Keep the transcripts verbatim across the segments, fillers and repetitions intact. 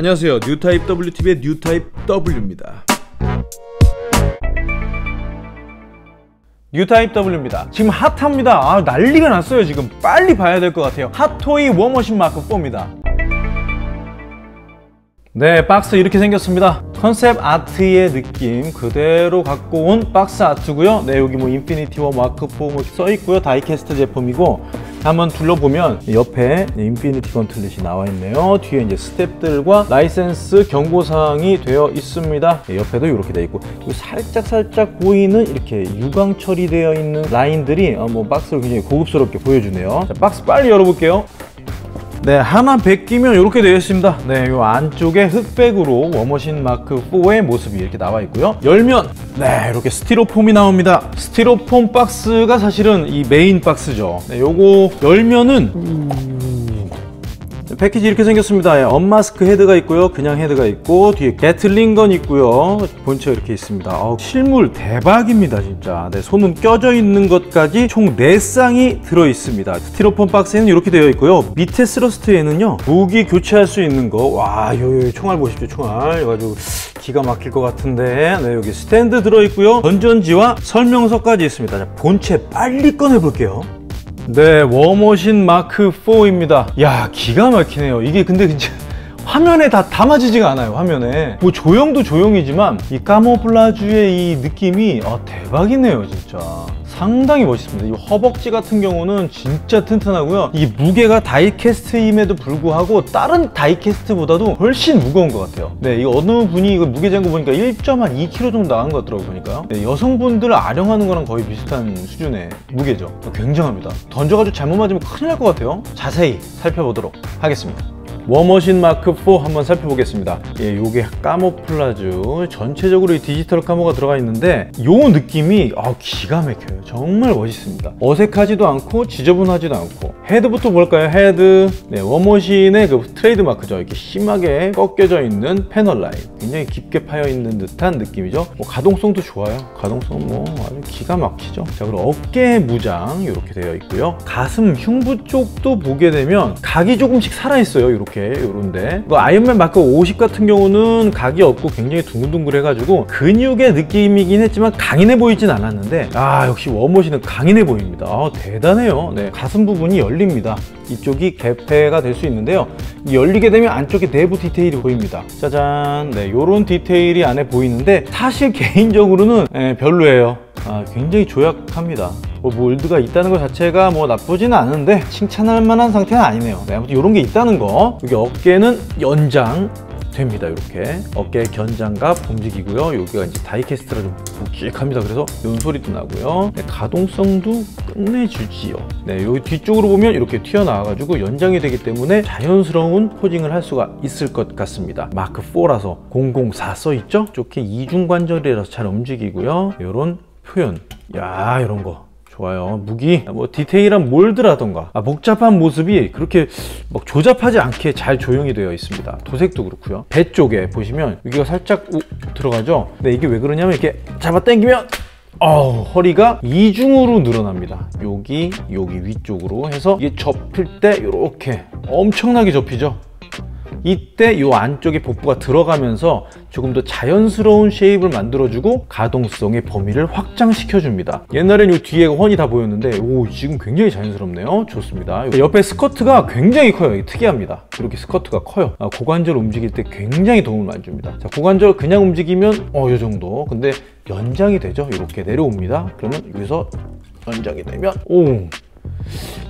안녕하세요, 뉴타입 더블유티비의 뉴타입 더블유입니다. 뉴타입 더블유입니다. 지금 핫합니다. 아, 난리가 났어요. 지금 빨리 봐야 될 것 같아요. 핫토이 워머신 마크 포입니다 네, 박스 이렇게 생겼습니다. 컨셉 아트의 느낌 그대로 갖고 온 박스 아트고요. 네, 여기 뭐 인피니티 워 마크 포 뭐 써있고요. 다이캐스트 제품이고, 한번 둘러보면 옆에 인피니티 건틀릿이 나와있네요. 뒤에 이제 스텝들과 라이센스 경고사항이 되어 있습니다. 옆에도 이렇게 되어있고, 살짝살짝 살짝 보이는 이렇게 유광 처리되어 있는 라인들이 뭐 박스를 굉장히 고급스럽게 보여주네요. 자, 박스 빨리 열어볼게요. 네, 하나 벗기면 이렇게 되어 있습니다. 네, 이 안쪽에 흑백으로 워머신 마크 포의 모습이 이렇게 나와 있고요. 열면 네, 이렇게 스티로폼이 나옵니다. 스티로폼 박스가 사실은 이 메인 박스죠. 네, 요거 열면은 음... 패키지 이렇게 생겼습니다. 네, 언마스크 헤드가 있고요, 그냥 헤드가 있고, 뒤에 게틀링건 있고요, 본체 이렇게 있습니다. 어, 실물 대박입니다, 진짜. 네, 손은 껴져 있는 것까지 총 네 쌍이 들어있습니다. 스티로폼 박스에는 이렇게 되어 있고요. 밑에 스러스트에는요, 무기 교체할 수 있는 거. 와, 요요 총알 보십시오, 총알. 그래가지고 기가 막힐 것 같은데. 네, 여기 스탠드 들어있고요. 건전지와 설명서까지 있습니다. 자, 본체 빨리 꺼내볼게요. 네, 워머신 마크 포입니다. 야, 기가 막히네요. 이게 근데 진짜 화면에 다 담아지지가 않아요. 화면에 뭐 조형도 조형이지만 이 까모플라주의 이 느낌이 아, 대박이네요, 진짜. 상당히 멋있습니다. 이 허벅지 같은 경우는 진짜 튼튼하고요. 이 무게가 다이캐스트임에도 불구하고 다른 다이캐스트보다도 훨씬 무거운 것 같아요. 네, 이 어느 분이 이거 무게 재는 거 보니까 일 점 이 킬로그램 정도 나간 것 같더라고요, 보니까요. 네, 여성분들 아령하는 거랑 거의 비슷한 수준의 무게죠. 굉장합니다. 던져가지고 잘못 맞으면 큰일 날 것 같아요. 자세히 살펴보도록 하겠습니다. 워머신 마크 포 한번 살펴보겠습니다. 예, 요게 까모플라주, 전체적으로 이 디지털 까모가 들어가 있는데 요 느낌이 아, 기가 막혀요. 정말 멋있습니다. 어색하지도 않고 지저분하지도 않고. 헤드부터 볼까요? 헤드. 네, 워머신의 그 트레이드마크죠. 이렇게 심하게 꺾여져 있는 패널 라인, 굉장히 깊게 파여 있는 듯한 느낌이죠. 뭐 가동성도 좋아요. 가동성 뭐 아주 기가 막히죠. 자, 그리고 어깨 무장 이렇게 되어 있고요. 가슴 흉부 쪽도 보게 되면 각이 조금씩 살아 있어요. 이렇게 요런데, 아이언맨 마크 오십 같은 경우는 각이 없고 굉장히 둥글둥글 해가지고 근육의 느낌이긴 했지만 강인해 보이진 않았는데, 아, 역시 워머신은 강인해 보입니다. 아, 대단해요. 네, 가슴 부분이 열립니다. 이쪽이 개폐가 될 수 있는데요, 열리게 되면 안쪽에 내부 디테일이 보입니다. 짜잔. 네, 요런 디테일이 안에 보이는데 사실 개인적으로는 네, 별로예요. 아, 굉장히 조약합니다. 뭐 몰드가 있다는 것 자체가 뭐 나쁘지는 않은데 칭찬할 만한 상태는 아니네요. 네, 아무튼 이런 게 있다는 거. 여기 어깨는 연장 됩니다. 이렇게 어깨 견장갑 움직이고요. 여기가 이제 다이캐스트라 좀 묵직합니다. 그래서 눈소리도 나고요. 네, 가동성도 끝내주지요. 네, 여기 뒤쪽으로 보면 이렇게 튀어나와가지고 연장이 되기 때문에 자연스러운 포징을 할 수가 있을 것 같습니다. 마크 포라서 공공사 써있죠? 이렇게 이중관절이라서 잘 움직이고요. 이런 표현, 야, 이런 거 좋아요. 무기, 뭐 디테일한 몰드라던가, 아, 복잡한 모습이 그렇게 막 조잡하지 않게 잘 조용히 되어 있습니다. 도색도 그렇고요. 배 쪽에 보시면 여기가 살짝 오, 들어가죠? 근데 이게 왜 그러냐면 이렇게 잡아 당기면 어우, 허리가 이중으로 늘어납니다. 여기, 여기 위쪽으로 해서 이게 접힐 때 이렇게 엄청나게 접히죠? 이때 이 안쪽에 복부가 들어가면서 조금 더 자연스러운 쉐입을 만들어주고 가동성의 범위를 확장시켜줍니다. 옛날엔 이 뒤에 훤히 다 보였는데 오, 지금 굉장히 자연스럽네요. 좋습니다. 옆에 스커트가 굉장히 커요. 특이합니다. 이렇게 스커트가 커요. 아, 고관절 움직일 때 굉장히 도움을 많이 줍니다. 자, 고관절 그냥 움직이면 어, 이 정도. 근데 연장이 되죠. 이렇게 내려옵니다. 그러면 여기서 연장이 되면 오,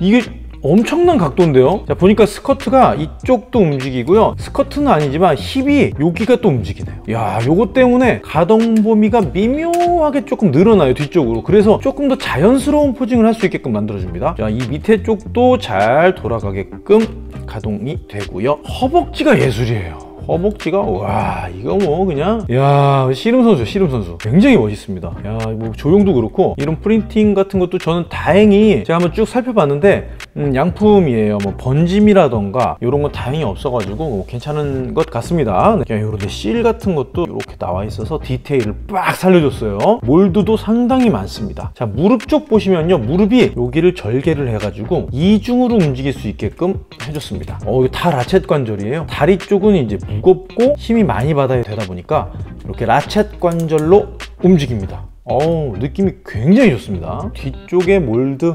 이게 엄청난 각도인데요. 자, 보니까 스커트가 이쪽도 움직이고요. 스커트는 아니지만 힙이 여기가 또 움직이네요. 야, 요거 때문에 가동 범위가 미묘하게 조금 늘어나요, 뒤쪽으로. 그래서 조금 더 자연스러운 포징을 할 수 있게끔 만들어줍니다. 자, 이 밑에 쪽도 잘 돌아가게끔 가동이 되고요. 허벅지가 예술이에요. 허벅지가, 와, 이거 뭐 그냥, 야, 씨름선수, 씨름선수 굉장히 멋있습니다. 야, 뭐 조형도 그렇고 이런 프린팅 같은 것도 저는 다행히 제가 한번 쭉 살펴봤는데 음, 양품이에요. 뭐 번짐이라던가 이런 건 다행히 없어가지고 뭐 괜찮은 것 같습니다. 네. 이렇게 실 같은 것도 이렇게 나와 있어서 디테일을 빡 살려줬어요. 몰드도 상당히 많습니다. 자, 무릎 쪽 보시면요, 무릎이 여기를 절개를 해가지고 이중으로 움직일 수 있게끔 해줬습니다. 어, 이거 다 라쳇 관절이에요. 다리 쪽은 이제 무겁고 힘이 많이 받아야 되다 보니까 이렇게 라쳇 관절로 움직입니다. 어우, 느낌이 굉장히 좋습니다. 뒤쪽에 몰드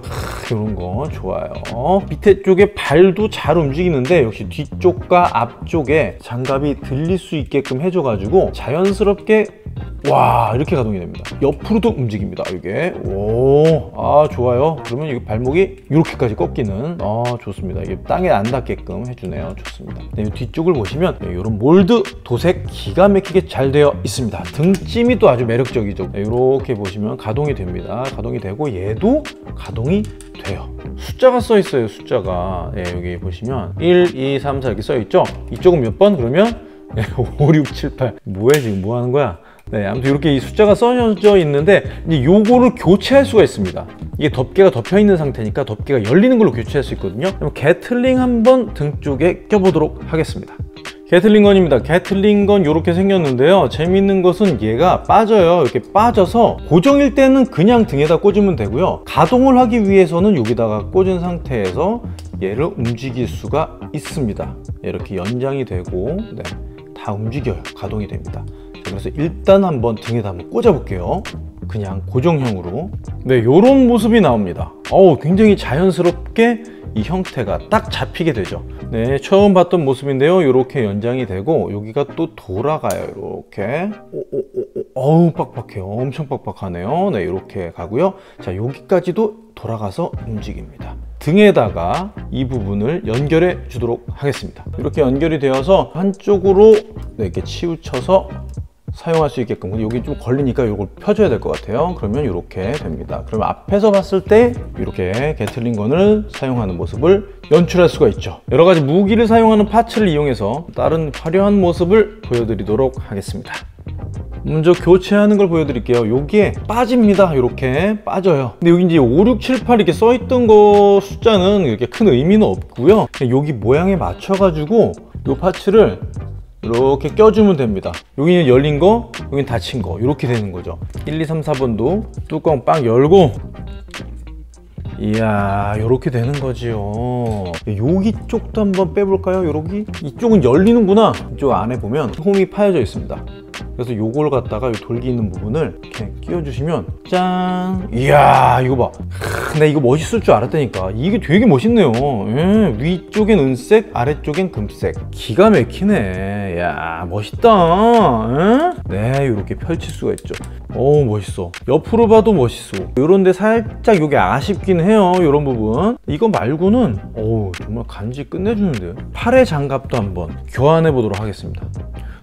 이런 거 좋아요. 밑에 쪽에 발도 잘 움직이는데 역시 뒤쪽과 앞쪽에 장갑이 들릴 수 있게끔 해줘가지고 자연스럽게 와 이렇게 가동이 됩니다. 옆으로도 움직입니다. 이게 오, 아 좋아요. 그러면 이게 발목이 이렇게까지 꺾이는, 아 좋습니다. 이게 땅에 안 닿게끔 해주네요. 좋습니다. 네, 이 뒤쪽을 보시면 네, 이런 몰드 도색 기가 막히게 잘 되어 있습니다. 등짐이 또 아주 매력적이죠. 네, 이렇게 보시면 가동이 됩니다. 가동이 되고 얘도 가동이 돼요. 숫자가 써 있어요. 숫자가 네, 여기 보시면 일, 이, 삼, 사 이렇게 써 있죠. 이쪽은 몇 번 그러면 네, 오, 육, 칠, 팔 뭐야 지금 뭐 하는 거야. 네, 아무튼 이렇게 이 숫자가 써져 있는데 이제 요거를 교체할 수가 있습니다. 이게 덮개가 덮여 있는 상태니까 덮개가 열리는 걸로 교체할 수 있거든요. 그럼 게틀링 한번 등 쪽에 껴보도록 하겠습니다. 게틀링건입니다. 게틀링건 이렇게 생겼는데요. 재밌는 것은 얘가 빠져요. 이렇게 빠져서 고정일 때는 그냥 등에다 꽂으면 되고요. 가동을 하기 위해서는 여기다가 꽂은 상태에서 얘를 움직일 수가 있습니다. 이렇게 연장이 되고 네, 다 움직여요. 가동이 됩니다. 그래서 일단 한번 등에다 한번 꽂아볼게요. 그냥 고정형으로. 네, 요런 모습이 나옵니다. 어우, 굉장히 자연스럽게 이 형태가 딱 잡히게 되죠. 네, 처음 봤던 모습인데요. 요렇게 연장이 되고 여기가 또 돌아가요. 요렇게. 오오오오, 어우 빡빡해요. 엄청 빡빡하네요. 네, 요렇게 가고요. 자, 여기까지도 돌아가서 움직입니다. 등에다가 이 부분을 연결해 주도록 하겠습니다. 이렇게 연결이 되어서 한쪽으로 네, 이렇게 치우쳐서 사용할 수 있게끔. 여기 좀 걸리니까 이걸 펴줘야 될 것 같아요. 그러면 이렇게 됩니다. 그러면 앞에서 봤을 때 이렇게 게틀링건을 사용하는 모습을 연출할 수가 있죠. 여러 가지 무기를 사용하는 파츠를 이용해서 다른 화려한 모습을 보여드리도록 하겠습니다. 먼저 교체하는 걸 보여드릴게요. 여기에 빠집니다. 이렇게 빠져요. 근데 여기 이제 오, 육, 칠, 팔 이렇게 써있던 거 숫자는 이렇게 큰 의미는 없고요. 여기 모양에 맞춰가지고 이 파츠를 이렇게 껴주면 됩니다. 여기는 열린 거, 여기는 닫힌 거 이렇게 되는 거죠. 일, 이, 삼, 사번도 뚜껑 빵 열고 이야 이렇게 되는 거지요. 여기 쪽도 한번 빼볼까요? 여기 이쪽은 열리는구나. 이쪽 안에 보면 홈이 파여져 있습니다. 그래서 요걸 갖다가 요 돌기 있는 부분을 이렇게 끼워주시면 짠! 이야 이거 봐. 크, 나 이거 멋있을 줄 알았다니까. 이게 되게 멋있네요. 예, 위쪽엔 은색, 아래쪽엔 금색. 기가 막히네. 이야 멋있다. 예? 네, 이렇게 펼칠 수가 있죠. 어우 멋있어. 옆으로 봐도 멋있어. 요런데 살짝 요게 아쉽긴 해요. 요런 부분. 이거 말고는 어우 정말 간지 끝내주는데요. 팔의 장갑도 한번 교환해 보도록 하겠습니다.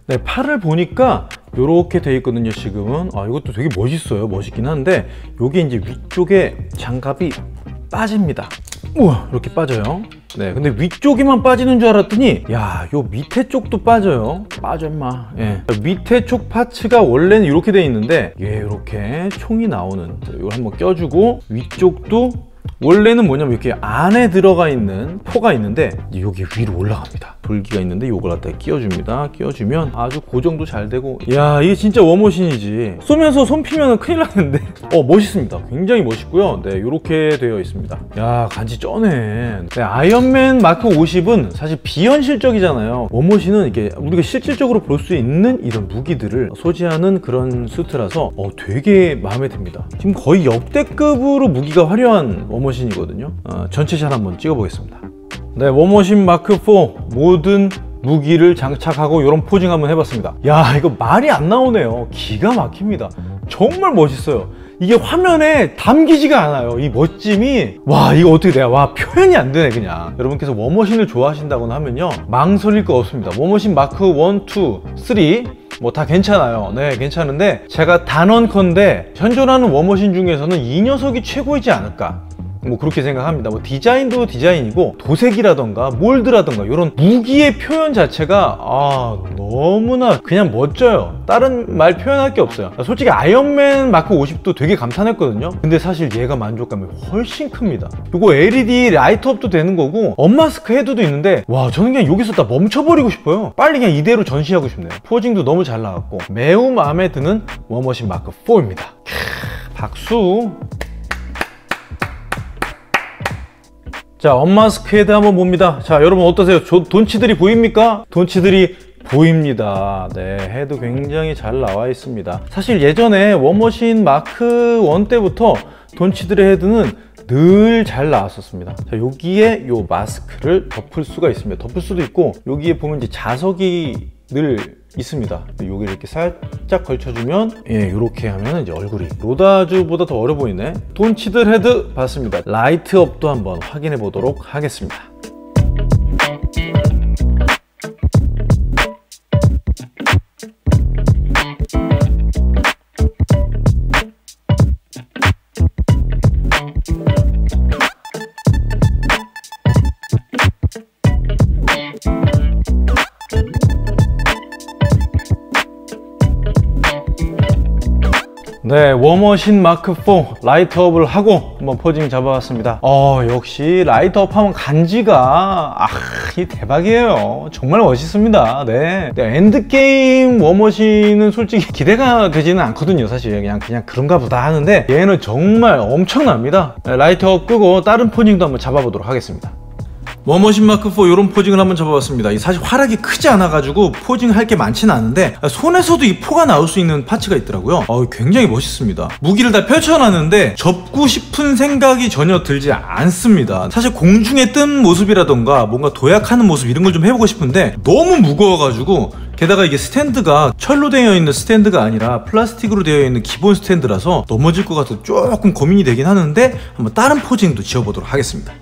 네, 팔을 보니까 이렇게 돼 있거든요. 지금은 아 이것도 되게 멋있어요. 멋있긴 한데 여기 이제 위쪽에 장갑이 빠집니다. 우와 이렇게 빠져요. 네, 근데 위쪽에만 빠지는 줄 알았더니 야 요 밑에 쪽도 빠져요. 빠져 인마. 예, 밑에 쪽 파츠가 원래는 이렇게 돼 있는데 예 이렇게 총이 나오는 이거 한번 껴주고 위쪽도 원래는 뭐냐면 이렇게 안에 들어가 있는 포가 있는데 여기 위로 올라갑니다. 돌기가 있는데 요걸 갖다 끼워줍니다. 끼워주면 아주 고정도 잘 되고 이야 이게 진짜 워머신이지. 쏘면서 손 피면 큰일 나는데 어 멋있습니다. 굉장히 멋있고요. 네 요렇게 되어 있습니다. 야 간지 쩌네. 네, 아이언맨 마크 오십은 사실 비현실적이잖아요. 워머신은 이게 우리가 실질적으로 볼 수 있는 이런 무기들을 소지하는 그런 수트라서 어 되게 마음에 듭니다. 지금 거의 역대급으로 무기가 화려한 워머신이거든요. 어, 전체 샷 한번 찍어보겠습니다. 네, 워머신 마크 포 모든 무기를 장착하고 이런 포징 한번 해봤습니다. 야 이거 말이 안 나오네요. 기가 막힙니다. 정말 멋있어요. 이게 화면에 담기지가 않아요. 이 멋짐이. 와 이거 어떻게 돼요. 와 표현이 안 되네 그냥. 여러분께서 워머신을 좋아하신다고는 하면요 망설일 거 없습니다. 워머신 마크 원, 투, 쓰리 뭐 다 괜찮아요. 네 괜찮은데 제가 단언컨대 현존하는 워머신 중에서는 이 녀석이 최고이지 않을까. 뭐 그렇게 생각합니다. 뭐 디자인도 디자인이고 도색이라던가 몰드라던가 이런 무기의 표현 자체가 아 너무나 그냥 멋져요. 다른 말 표현할 게 없어요. 솔직히 아이언맨 마크 오십도 되게 감탄했거든요. 근데 사실 얘가 만족감이 훨씬 큽니다. 이거 엘이디 라이트업도 되는 거고 언마스크 헤드도 있는데 와 저는 그냥 여기서 다 멈춰버리고 싶어요. 빨리 그냥 이대로 전시하고 싶네요. 포징도 너무 잘 나왔고 매우 마음에 드는 워머신 마크 사입니다 캬, 박수. 자, 언마스크 헤드 한번 봅니다. 자, 여러분 어떠세요? 저, 돈치들이 보입니까? 돈치들이 보입니다. 네, 헤드 굉장히 잘 나와 있습니다. 사실 예전에 워머신 마크 일 때부터 돈치들의 헤드는 늘 잘 나왔었습니다. 자, 여기에 요 마스크를 덮을 수가 있습니다. 덮을 수도 있고 여기에 보면 이제 자석이 늘 있습니다. 여기 이렇게 살짝 걸쳐주면 예, 이렇게 하면 이제 얼굴이 로다주보다 더 어려 보이네. 돈치들 헤드 봤습니다. 라이트업도 한번 확인해 보도록 하겠습니다. 네, 워머신 마크 사 라이트업을 하고 한번 포징 잡아봤습니다. 어, 역시 라이트업 하면 간지가 아, 이 대박이에요. 정말 멋있습니다. 네. 네, 엔드게임 워머신은 솔직히 기대가 되지는 않거든요. 사실 그냥 그냥 그런가 보다 하는데 얘는 정말 엄청납니다. 네, 라이트업 끄고 다른 포징도 한번 잡아보도록 하겠습니다. 워머신 마크 사 이런 포징을 한번 잡아봤습니다. 사실 활약이 크지 않아가지고 포징할 게 많지는 않은데 손에서도 이 포가 나올 수 있는 파츠가 있더라고요. 어, 굉장히 멋있습니다. 무기를 다 펼쳐놨는데 접고 싶은 생각이 전혀 들지 않습니다. 사실 공중에 뜬 모습이라던가 뭔가 도약하는 모습 이런 걸 좀 해보고 싶은데 너무 무거워가지고 게다가 이게 스탠드가 철로 되어 있는 스탠드가 아니라 플라스틱으로 되어 있는 기본 스탠드라서 넘어질 것 같아서 조금 고민이 되긴 하는데 한번 다른 포징도 지어보도록 하겠습니다.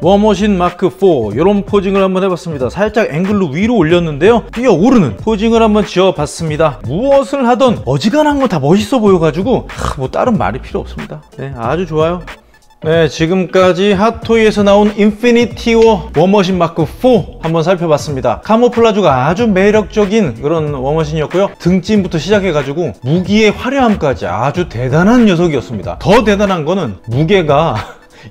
워머신 마크 사 이런 포징을 한번 해봤습니다. 살짝 앵글로 위로 올렸는데요, 뛰어오르는 포징을 한번 지어봤습니다. 무엇을 하던 어지간한 거 다 멋있어 보여가지고 하, 뭐 다른 말이 필요 없습니다. 네, 아주 좋아요. 네, 지금까지 핫토이에서 나온 인피니티 워 워머신 마크 사 한번 살펴봤습니다. 카모플라주가 아주 매력적인 그런 워머신이었고요, 등짐부터 시작해가지고 무기의 화려함까지 아주 대단한 녀석이었습니다. 더 대단한 거는 무게가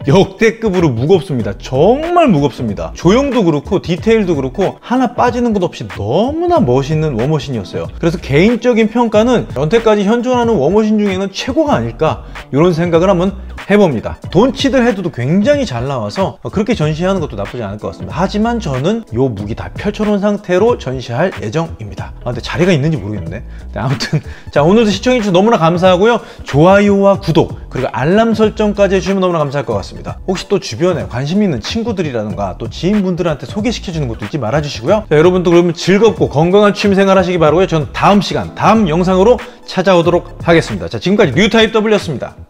역대급으로 무겁습니다. 정말 무겁습니다. 조형도 그렇고 디테일도 그렇고 하나 빠지는 것 없이 너무나 멋있는 워머신이었어요. 그래서 개인적인 평가는 여태까지 현존하는 워머신 중에는 최고가 아닐까 이런 생각을 한번 해봅니다. 돈치들 헤드도 굉장히 잘 나와서 그렇게 전시하는 것도 나쁘지 않을 것 같습니다. 하지만 저는 이 무기 다 펼쳐놓은 상태로 전시할 예정입니다. 아, 근데 자리가 있는지 모르겠네. 네, 아무튼 자, 오늘도 시청해주셔서 너무나 감사하고요. 좋아요와 구독 그리고 알람 설정까지 해주시면 너무나 감사할 것 같습니다. 혹시 또 주변에 관심 있는 친구들이라든가 또 지인분들한테 소개시켜주는 것도 잊지 말아주시고요. 자, 여러분도 그러면 즐겁고 건강한 취미생활 하시기 바라고요. 저는 다음 시간 다음 영상으로 찾아오도록 하겠습니다. 자, 지금까지 뉴타입 더블유였습니다.